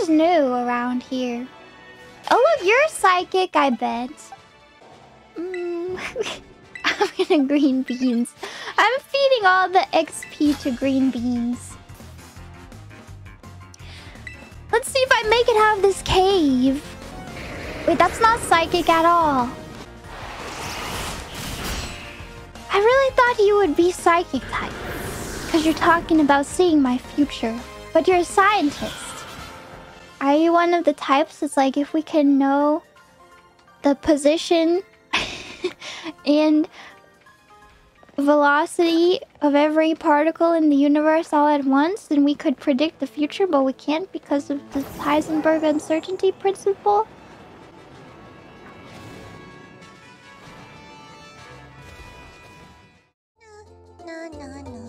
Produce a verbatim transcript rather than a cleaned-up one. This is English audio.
is new around here? Oh, look, you're psychic, I bet. Mm. I'm gonna green beans. I'm feeding all the X P to green beans. Let's see if I make it out of this cave. Wait, that's not psychic at all. I really thought you would be psychic type, because you're talking about seeing my future. But you're a scientist. Are you one of the types that's like, if we can know the position and velocity of every particle in the universe all at once, then we could predict the future, but we can't because of the Heisenberg uncertainty principle? No, no, no.